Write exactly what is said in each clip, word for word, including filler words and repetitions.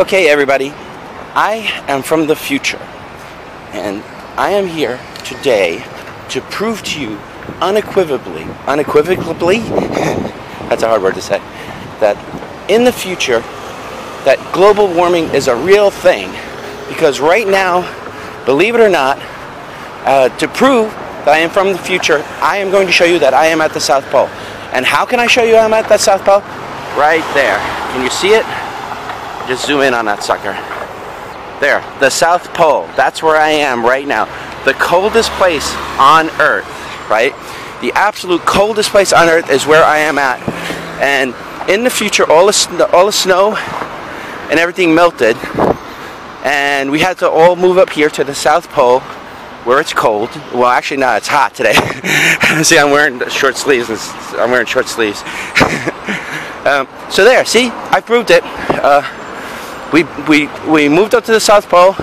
Okay, everybody, I am from the future, and I am here today to prove to you unequivocally, unequivocally, that's a hard word to say, that in the future, that global warming is a real thing. Because right now, believe it or not, uh, to prove that I am from the future, I am going to show you that I am at the South Pole. And how can I show you I'm at the South Pole? Right there. Can you see it? Just zoom in on that sucker. There, the South Pole. That's where I am right now. The coldest place on Earth, right? The absolute coldest place on Earth is where I am at. And in the future, all the, all the snow and everything melted. And we had to all move up here to the South Pole where it's cold. Well, actually, no, it's hot today. See, I'm wearing short sleeves. I'm wearing short sleeves. um, so there, see? I proved it. Uh, We, we, we moved up to the South Pole,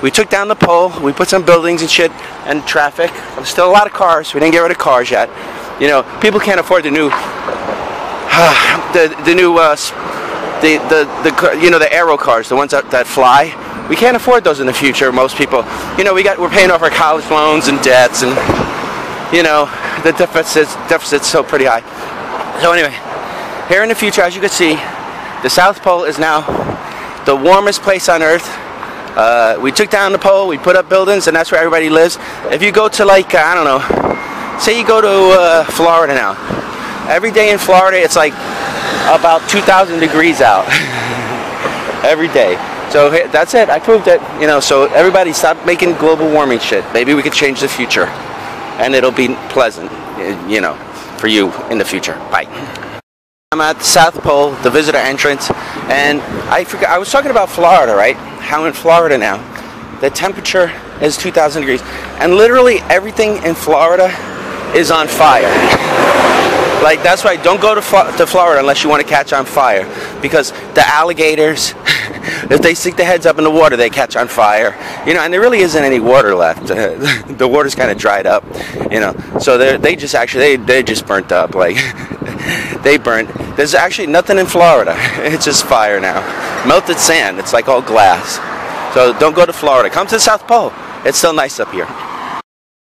we took down the pole, we put some buildings and shit, and traffic. There's still a lot of cars, we didn't get rid of cars yet. You know, people can't afford the new, uh, the, the new, uh, the, the, the, you know, the aero cars, the ones that, that fly. We can't afford those in the future, most people. You know, we got, we're paying off our college loans and debts, and, you know, the deficit's, deficit's still pretty high. So anyway, here in the future, as you can see, the South Pole is now the warmest place on Earth. Uh, we took down the pole, we put up buildings, and that's where everybody lives. If you go to, like, uh, I don't know, say you go to uh, Florida now. Every day in Florida, it's like about two thousand degrees out. Every day. So that's it. I proved it. You know, so everybody stop making global warming shit. Maybe we could change the future. And it'll be pleasant, you know, for you in the future. Bye. I'm at the South Pole, the visitor entrance, and I forgot, I was talking about Florida, right? How in Florida now, the temperature is two thousand degrees, and literally everything in Florida is on fire. Like, that's why don't go to, to Florida unless you want to catch on fire, because the alligators, if they stick their heads up in the water, they catch on fire. You know, and there really isn't any water left. The water's kind of dried up, you know. So they they just actually, they, they just burnt up, like, they burnt. There's actually nothing in Florida. It's just fire now. Melted sand. It's like all glass. So don't go to Florida. Come to the South Pole. It's still nice up here.